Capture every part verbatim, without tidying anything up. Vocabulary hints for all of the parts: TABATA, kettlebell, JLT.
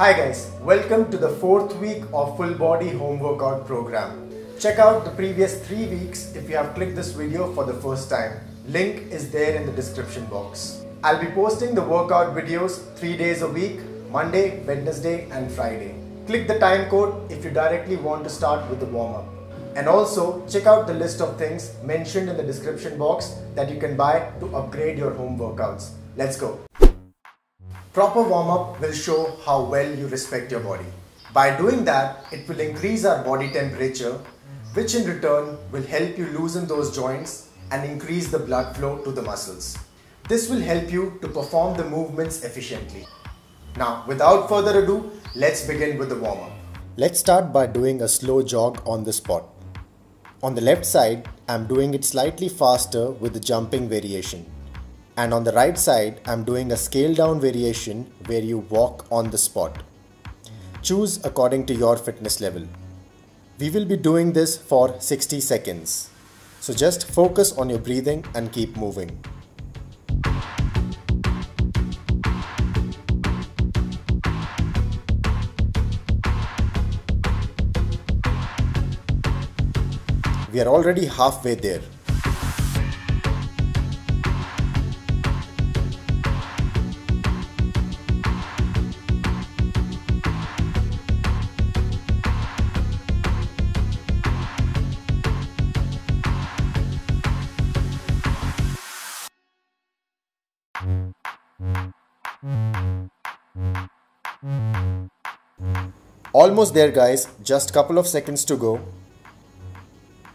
Hi guys, welcome to the fourth week of full body home workout program. Check out the previous three weeks if you have clicked this video for the first time. Link is there in the description box. I'll be posting the workout videos three days a week, Monday, Wednesday and Friday. Click the time code if you directly want to start with the warm up. And also check out the list of things mentioned in the description box that you can buy to upgrade your home workouts. Let's go. Proper warm-up will show how well you respect your body. By doing that, it will increase our body temperature, which in return will help you loosen those joints and increase the blood flow to the muscles. This will help you to perform the movements efficiently. Now, without further ado, let's begin with the warm-up. Let's start by doing a slow jog on the spot. On the left side, I'm doing it slightly faster with the jumping variation. And on the right side, I'm doing a scale down variation where you walk on the spot. Choose according to your fitness level. We will be doing this for sixty seconds. So just focus on your breathing and keep moving. We are already halfway there. Almost there guys, just couple of seconds to go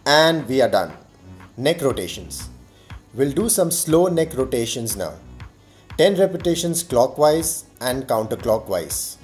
and we are done. Neck rotations. We'll do some slow neck rotations now. ten repetitions clockwise and counterclockwise.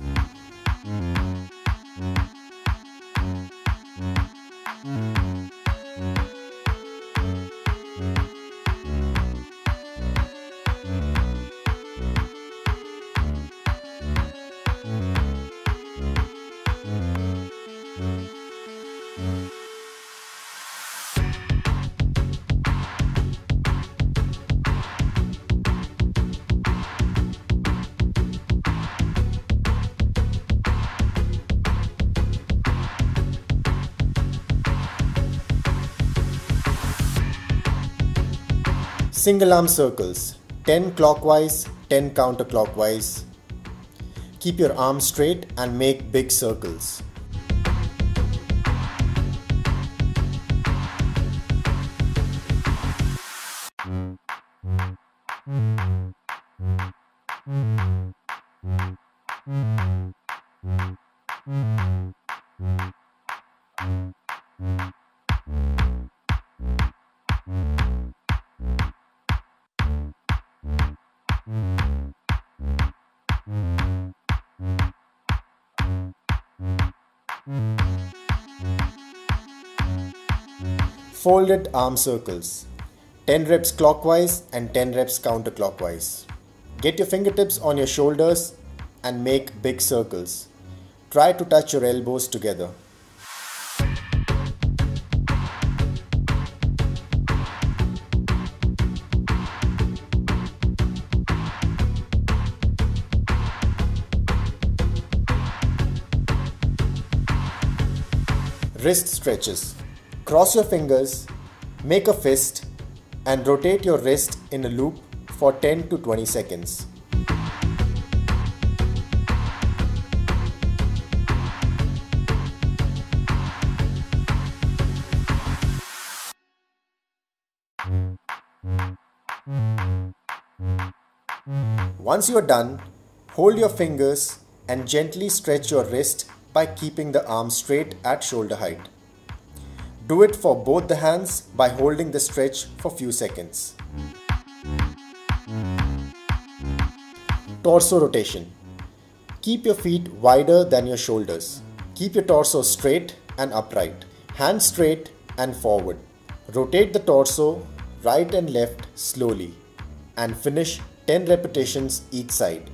Single arm circles, ten clockwise, ten counterclockwise. Keep your arms straight and make big circles. Folded arm circles, ten reps clockwise and ten reps counterclockwise. Get your fingertips on your shoulders and make big circles. Try to touch your elbows together. Wrist stretches. Cross your fingers, make a fist and rotate your wrist in a loop for ten to twenty seconds. Once you are done, hold your fingers and gently stretch your wrist by keeping the arm straight at shoulder height. Do it for both the hands by holding the stretch for few seconds. Torso rotation. Keep your feet wider than your shoulders. Keep your torso straight and upright. Hands straight and forward. Rotate the torso right and left slowly and finish ten repetitions each side.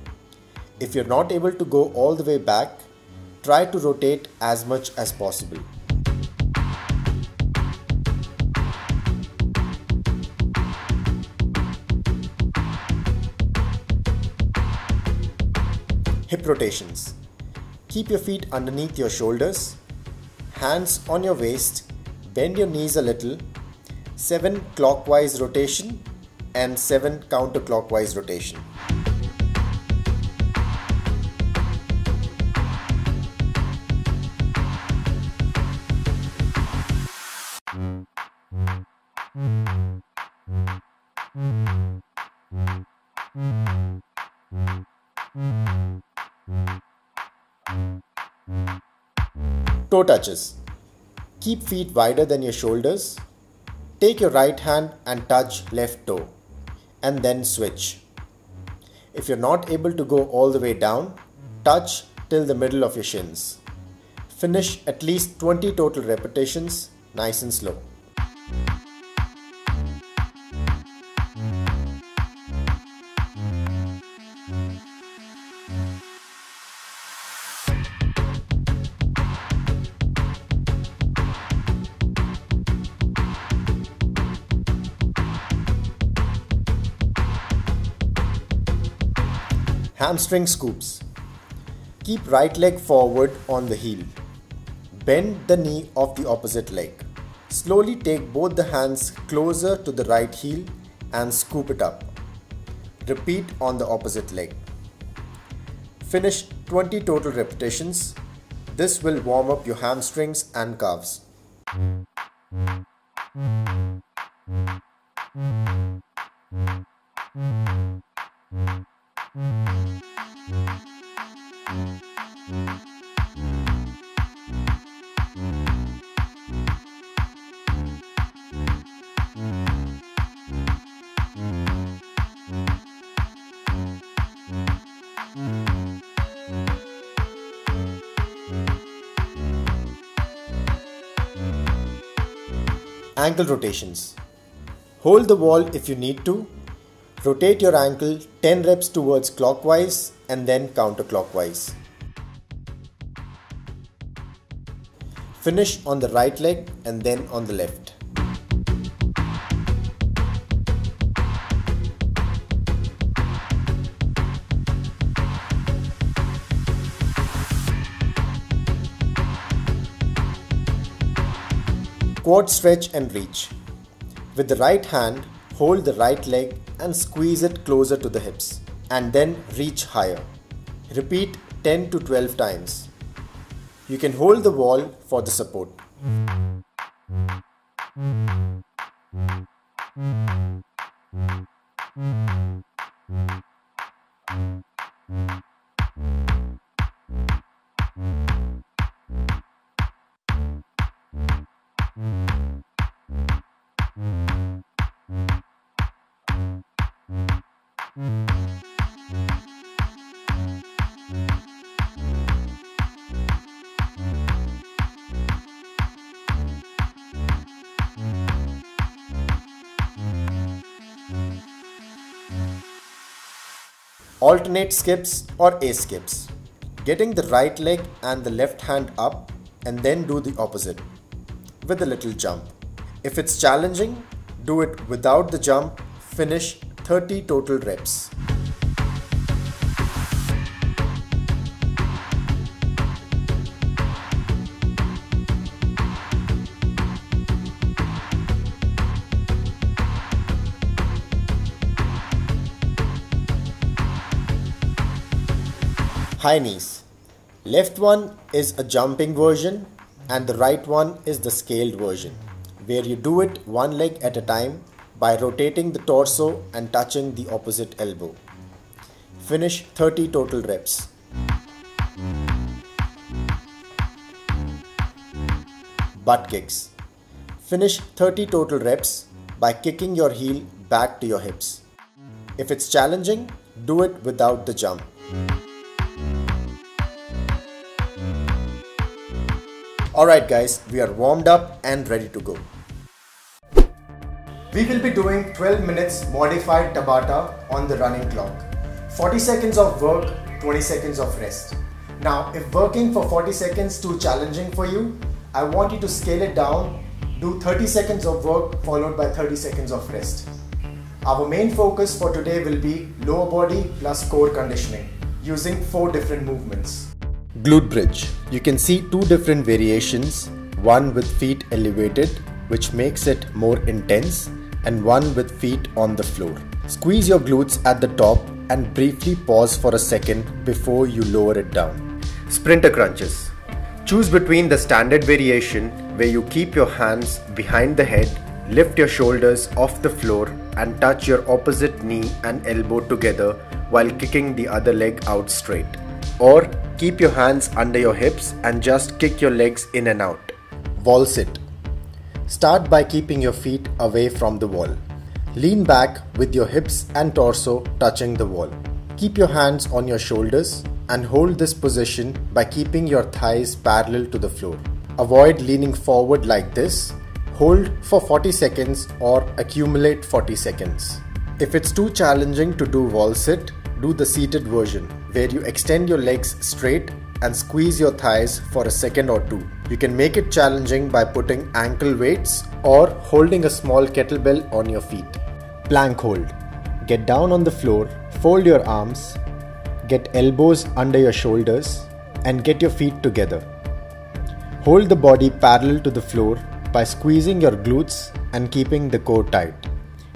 If you're not able to go all the way back, try to rotate as much as possible. Hip rotations. Keep your feet underneath your shoulders, hands on your waist, bend your knees a little, seven clockwise rotation and seven counterclockwise rotation. Toe touches. Keep feet wider than your shoulders. Take your right hand and touch left toe and then switch. If you're not able to go all the way down, touch till the middle of your shins. Finish at least twenty total repetitions, nice and slow. Hamstring scoops. Keep right leg forward on the heel. Bend the knee of the opposite leg. Slowly take both the hands closer to the right heel and scoop it up. Repeat on the opposite leg. Finish twenty total repetitions. This will warm up your hamstrings and calves. Ankle rotations. Hold the wall if you need to. Rotate your ankle ten reps towards clockwise and then counterclockwise. Finish on the right leg and then on the left. Quad stretch and reach. With the right hand, hold the right leg and squeeze it closer to the hips and then reach higher. Repeat ten to twelve times. You can hold the wall for the support. Alternate skips or A skips. Getting the right leg and the left hand up and then do the opposite with a little jump. If it's challenging, do it without the jump. Finish thirty total reps. High knees. Left one is a jumping version and the right one is the scaled version, where you do it one leg at a time by rotating the torso and touching the opposite elbow. Finish thirty total reps. Butt kicks. Finish thirty total reps by kicking your heel back to your hips. If it's challenging, do it without the jump. Alright guys, we are warmed up and ready to go. We will be doing twelve minutes modified Tabata on the running clock. forty seconds of work, twenty seconds of rest. Now if working for forty seconds is too challenging for you, I want you to scale it down, do thirty seconds of work followed by thirty seconds of rest. Our main focus for today will be lower body plus core conditioning using four different movements. Glute bridge. You can see two different variations, one with feet elevated, which makes it more intense, and one with feet on the floor. Squeeze your glutes at the top and briefly pause for a second before you lower it down. Sprinter crunches. Choose between the standard variation where you keep your hands behind the head, lift your shoulders off the floor and touch your opposite knee and elbow together while kicking the other leg out straight. Or keep your hands under your hips and just kick your legs in and out. Wall sit. Start by keeping your feet away from the wall. Lean back with your hips and torso touching the wall. Keep your hands on your shoulders and hold this position by keeping your thighs parallel to the floor. Avoid leaning forward like this. Hold for forty seconds or accumulate forty seconds. If it's too challenging to do wall sit, do the seated version where you extend your legs straight and squeeze your thighs for a second or two. You can make it challenging by putting ankle weights or holding a small kettlebell on your feet. Plank hold. Get down on the floor, fold your arms, get elbows under your shoulders and get your feet together. Hold the body parallel to the floor by squeezing your glutes and keeping the core tight.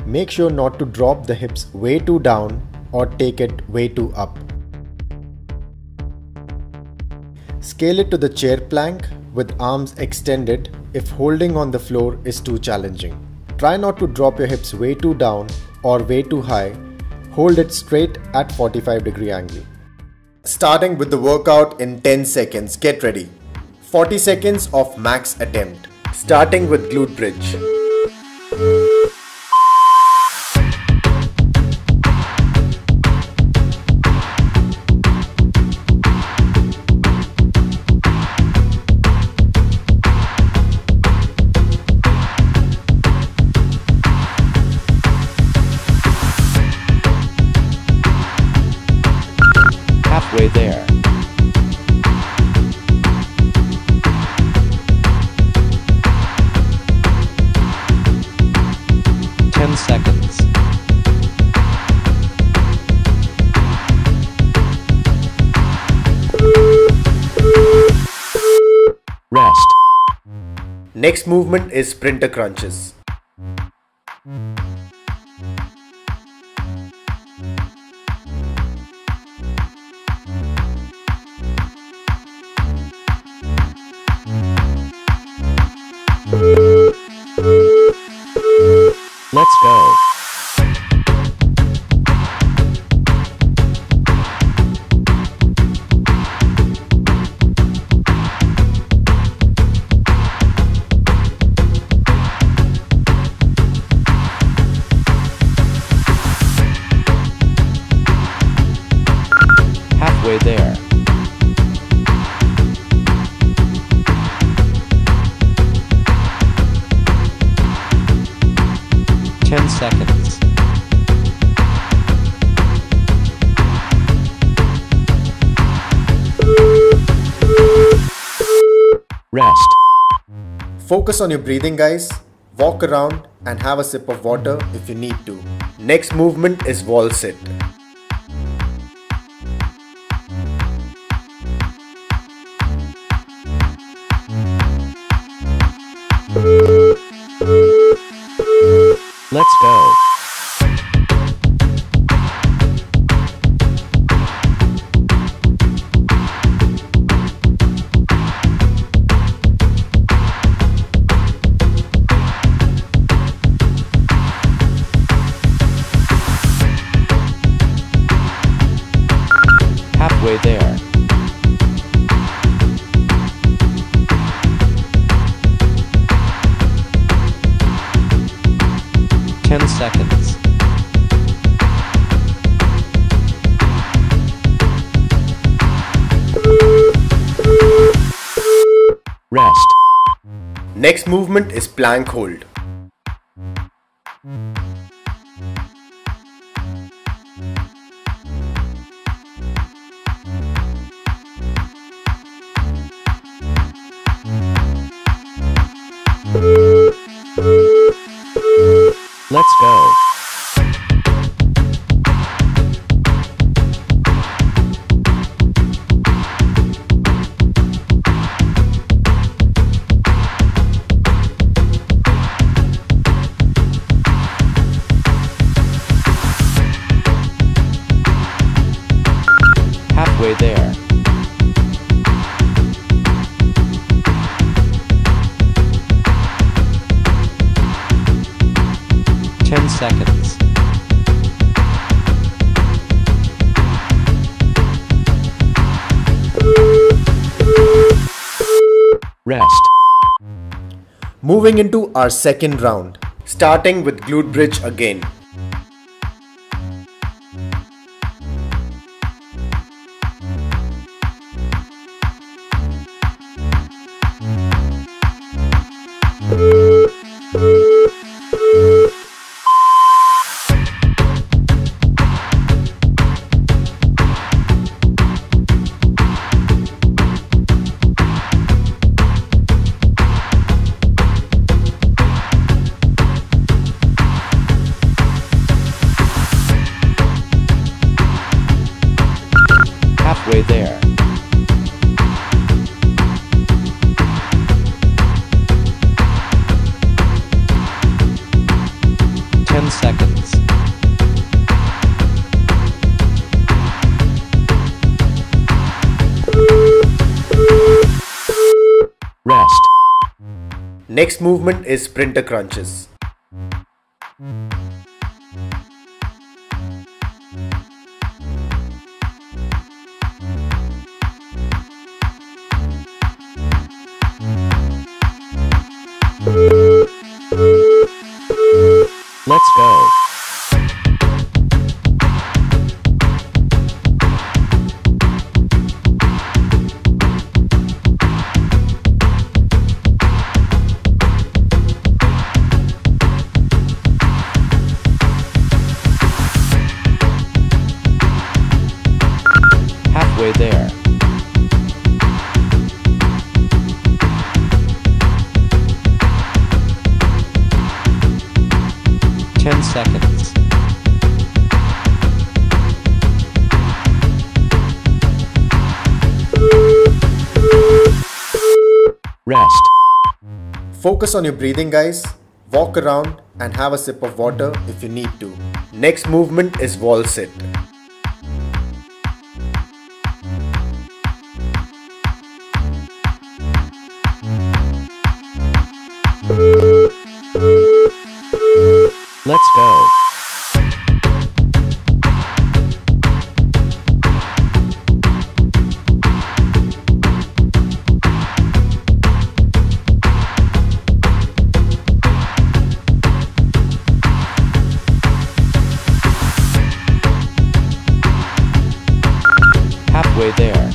Make sure not to drop the hips way too down or take it way too up. Scale it to the chair plank with arms extended if holding on the floor is too challenging. Try not to drop your hips way too down or way too high. Hold it straight at forty-five degree angle. Starting with the workout in ten seconds, get ready. forty seconds of max attempt. Starting with glute bridge. Halfway there. ten seconds. Rest. Next movement is sprinter crunches. Let's go. Halfway there. ten seconds. Rest. Focus on your breathing, guys. Walk around and have a sip of water if you need to. Next movement is wall sit. Let's go. Halfway there. ten seconds. Rest. Next movement is plank hold. Let's go. Rest. Moving into our second round, starting with glute bridge again. Halfway there. Ten seconds. Rest. Next movement is sprinter crunches. Let's go. Halfway there. Ten seconds. Rest. Focus on your breathing, guys. Walk around and have a sip of water if you need to. Next movement is wall sit. Let's go. Halfway there.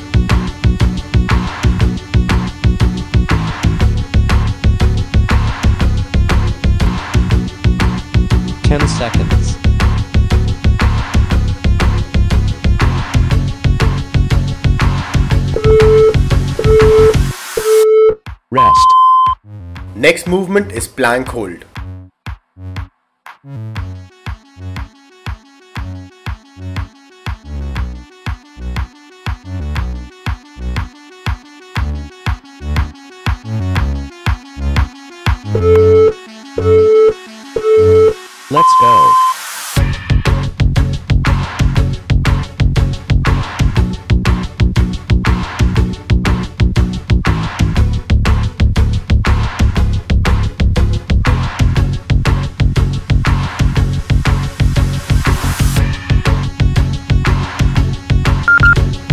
Ten seconds. Rest. Next movement is plank hold. Let's go.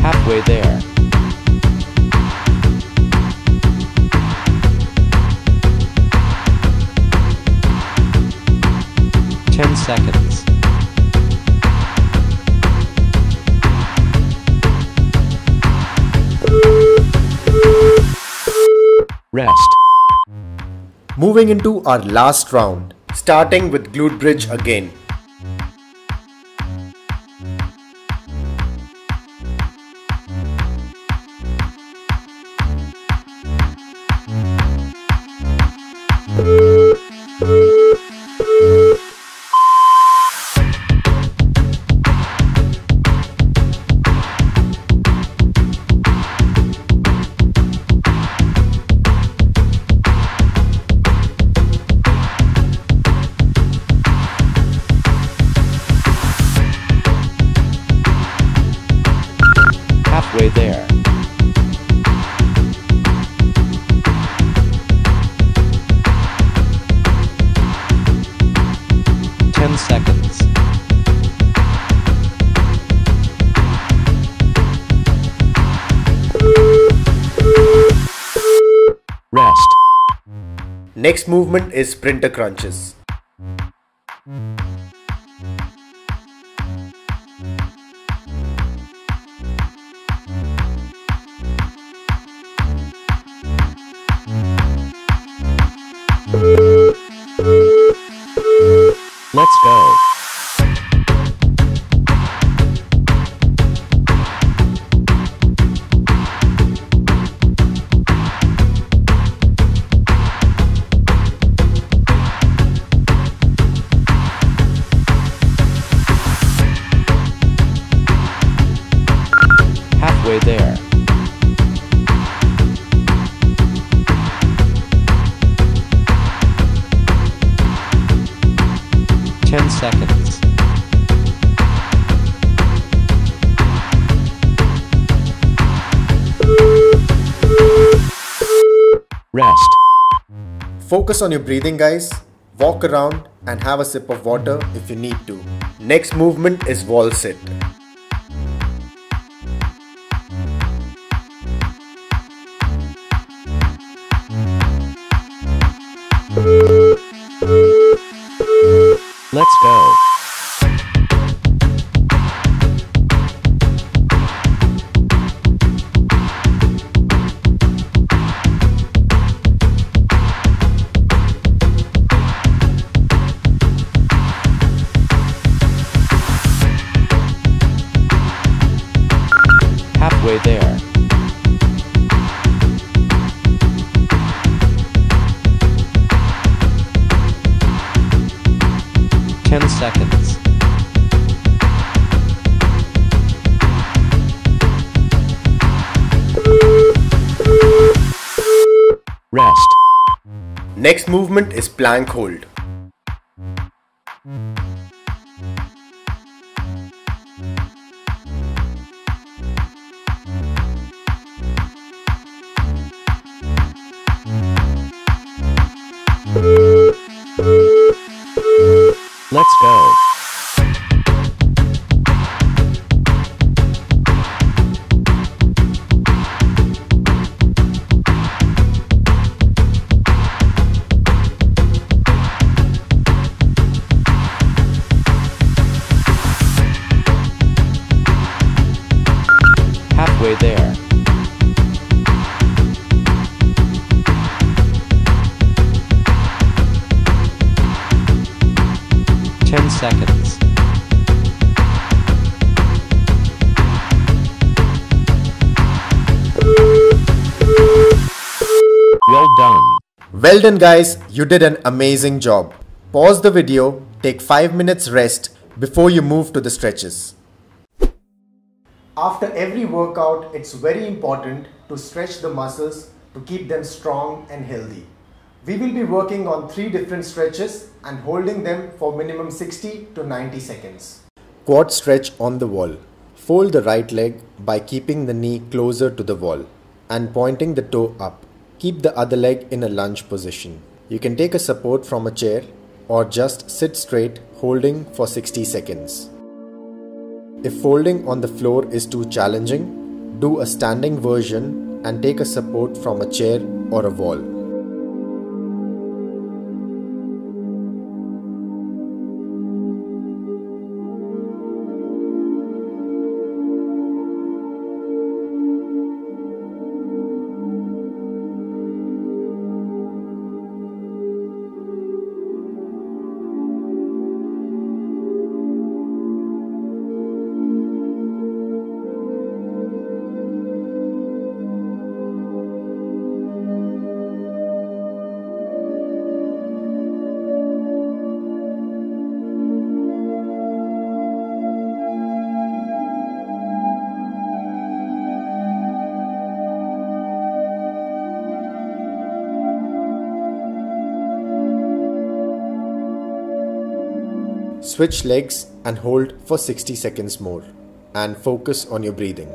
Halfway there. Ten seconds. Rest. Moving into our last round, starting with glute bridge again. next movement is sprinter crunches. Let's go. Halfway there. ten seconds. Rest. Focus on your breathing, guys. Walk around and have a sip of water if you need to. Next movement is wall sit. Let's go. Halfway there. ten seconds. Rest. Next movement is plank hold. Let's go. Halfway there. ten seconds. Well done. Well done, guys. You did an amazing job. Pause the video, take five minutes rest before you move to the stretches. After every workout, it's very important to stretch the muscles to keep them strong and healthy. We will be working on three different stretches and holding them for minimum sixty to ninety seconds. Quad stretch on the wall. Fold the right leg by keeping the knee closer to the wall and pointing the toe up. Keep the other leg in a lunge position. You can take a support from a chair or just sit straight holding for sixty seconds. If folding on the floor is too challenging, do a standing version and take a support from a chair or a wall. Switch legs and hold for sixty seconds more and focus on your breathing.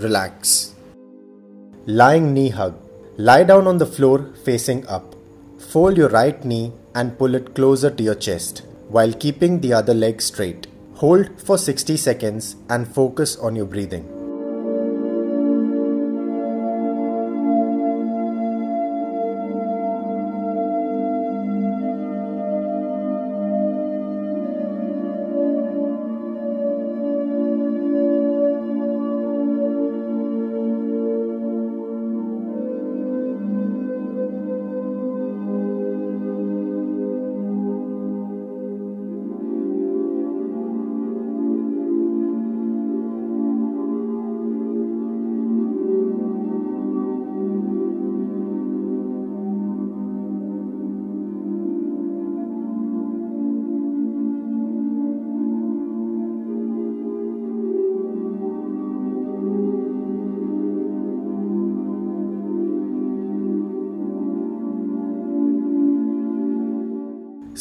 relax. Lying knee hug. Lie down on the floor facing up. Fold your right knee and pull it closer to your chest while keeping the other leg straight. Hold for sixty seconds and focus on your breathing.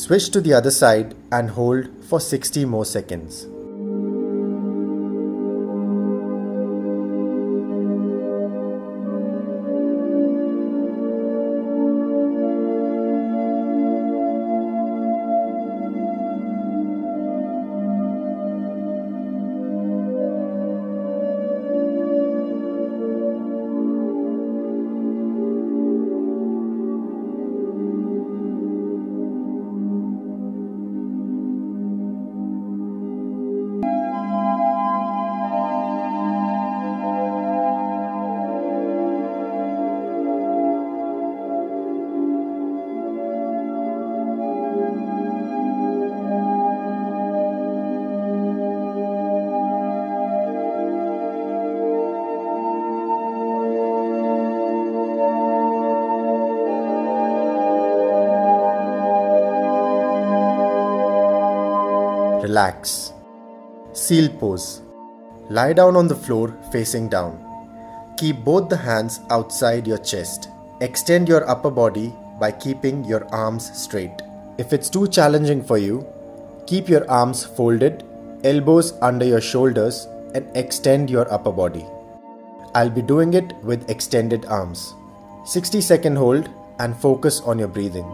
Switch to the other side and hold for sixty more seconds. Relax. Seal pose. Lie down on the floor facing down. Keep both the hands outside your chest. Extend your upper body by keeping your arms straight. If it's too challenging for you, keep your arms folded, elbows under your shoulders, and extend your upper body. I'll be doing it with extended arms. sixty second hold and focus on your breathing.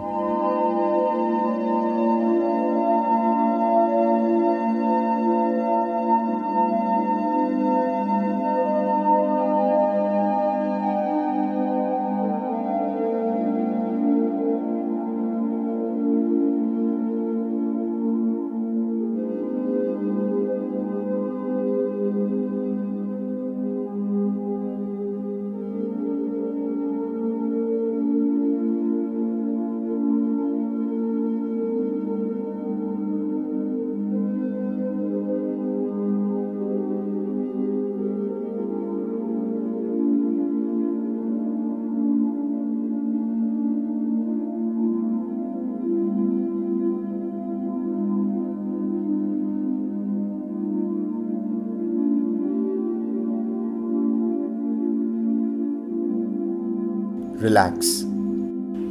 Relax.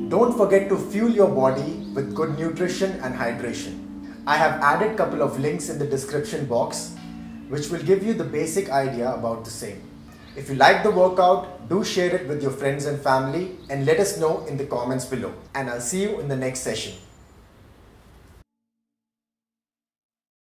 Don't forget to fuel your body with good nutrition and hydration. I have added couple of links in the description box which will give you the basic idea about the same. If you like the workout, do share it with your friends and family and let us know in the comments below. And I'll see you in the next session.